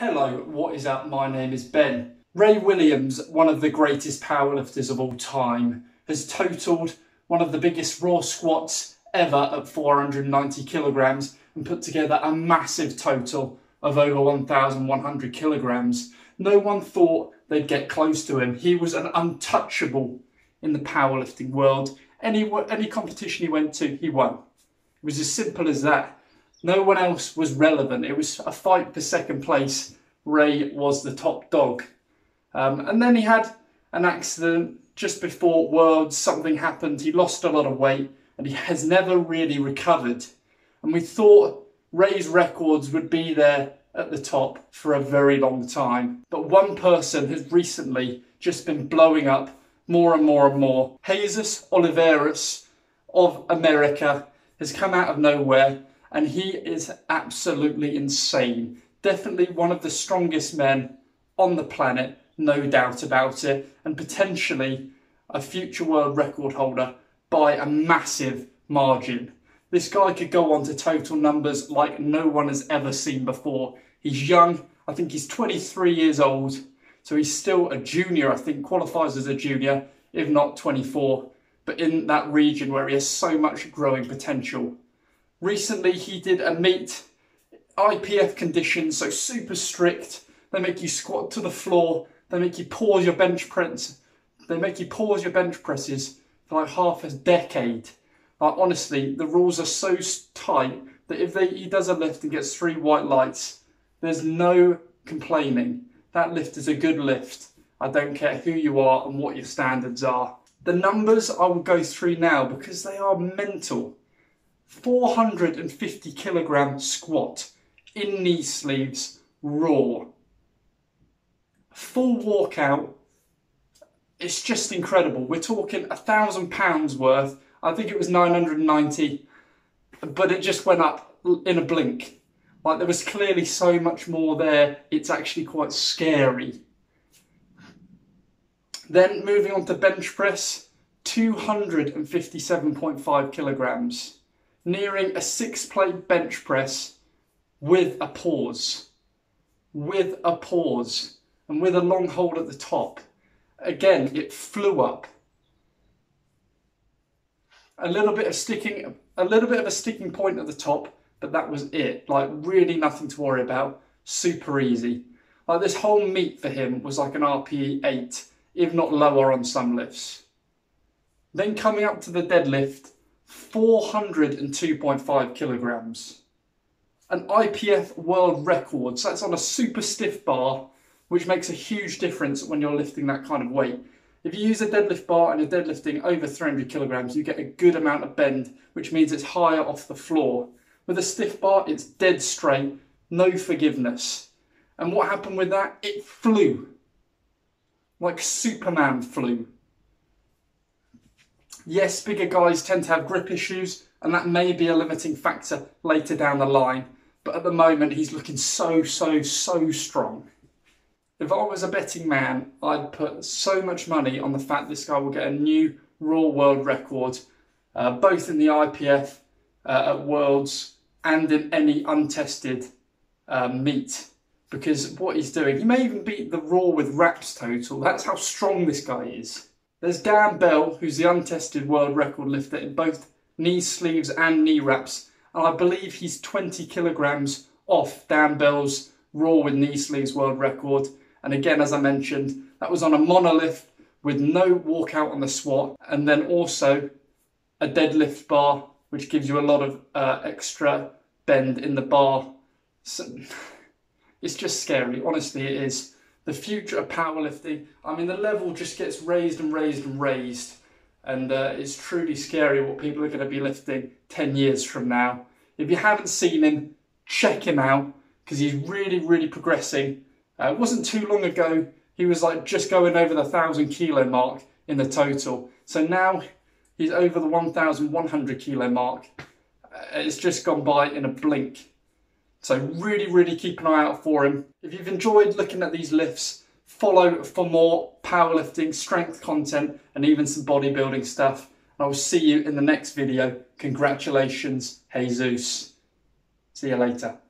Hello, what is up? My name is Ben. Ray Williams, one of the greatest powerlifters of all time, has totaled one of the biggest raw squats ever at 490 kilograms and put together a massive total of over 1,100 kilograms. No one thought they'd get close to him. He was an untouchable in the powerlifting world. Any competition he went to, he won. It was as simple as that. No one else was relevant. It was a fight for second place. Ray was the top dog. And then he had an accident just before Worlds. Something happened. He lost a lot of weight and he has never really recovered. And we thought Ray's records would be there at the top for a very long time. But one person has recently just been blowing up more and more and more. Jesus Olivares of America has come out of nowhere. And he is absolutely insane. Definitely one of the strongest men on the planet, no doubt about it. And potentially a future world record holder by a massive margin. This guy could go on to total numbers like no one has ever seen before. He's young. I think he's 23 years old. So he's still a junior, I think, qualifies as a junior, if not 24. But in that region where he has so much growing potential. Recently, he did a meet, IPF conditions, so super strict. They make you squat to the floor. They make you pause your bench press. They make you pause your bench presses for like half a decade. Like, honestly, the rules are so tight that if he does a lift and gets 3 white lights, there's no complaining. That lift is a good lift. I don't care who you are and what your standards are. The numbers I will go through now because they are mental. 450 kilogram squat in knee sleeves, raw. Full walkout, it's just incredible. We're talking £1,000 worth. I think it was 990, but it just went up in a blink. Like, there was clearly so much more there. It's actually quite scary. Then moving on to bench press, 257.5 kilograms. Nearing a 6-plate bench press with a pause. With a pause. And with a long hold at the top. Again, it flew up. A little bit of a sticking point at the top, but that was it. Like, really nothing to worry about. Super easy. Like, this whole meet for him was like an RPE 8, if not lower on some lifts. Then coming up to the deadlift, 402.5 kilograms. An IPF world record, so that's on a super stiff bar, which makes a huge difference when you're lifting that kind of weight. If you use a deadlift bar and you're deadlifting over 300 kilograms, you get a good amount of bend, which means it's higher off the floor. With a stiff bar, it's dead straight, no forgiveness. And what happened with that? It flew. Like Superman flew. Yes, bigger guys tend to have grip issues, and that may be a limiting factor later down the line. But at the moment, he's looking so strong. If I was a betting man, I'd put so much money on the fact this guy will get a new raw world record, both in the IPF at Worlds and in any untested meet. Because what he's doing, he may even beat the raw with reps total. That's how strong this guy is. There's Dan Bell, who's the untested world record lifter in both knee sleeves and knee wraps. And I believe he's 20 kilograms off Dan Bell's raw with knee sleeves world record. And again, as I mentioned, that was on a monolift with no walkout on the squat. And then also a deadlift bar, which gives you a lot of extra bend in the bar. So it's just scary. Honestly, it is. The future of powerlifting, I mean, the level just gets raised and raised and raised. And it's truly scary what people are going to be lifting 10 years from now. If you haven't seen him, check him out, because he's really progressing. It wasn't too long ago, he was like just going over the 1,000 kilo mark in the total. So now he's over the 1,100 kilo mark. It's just gone by in a blink. So really keep an eye out for him. If you've enjoyed looking at these lifts, follow for more powerlifting, strength content, and even some bodybuilding stuff. And I will see you in the next video. Congratulations, Jesus. See you later.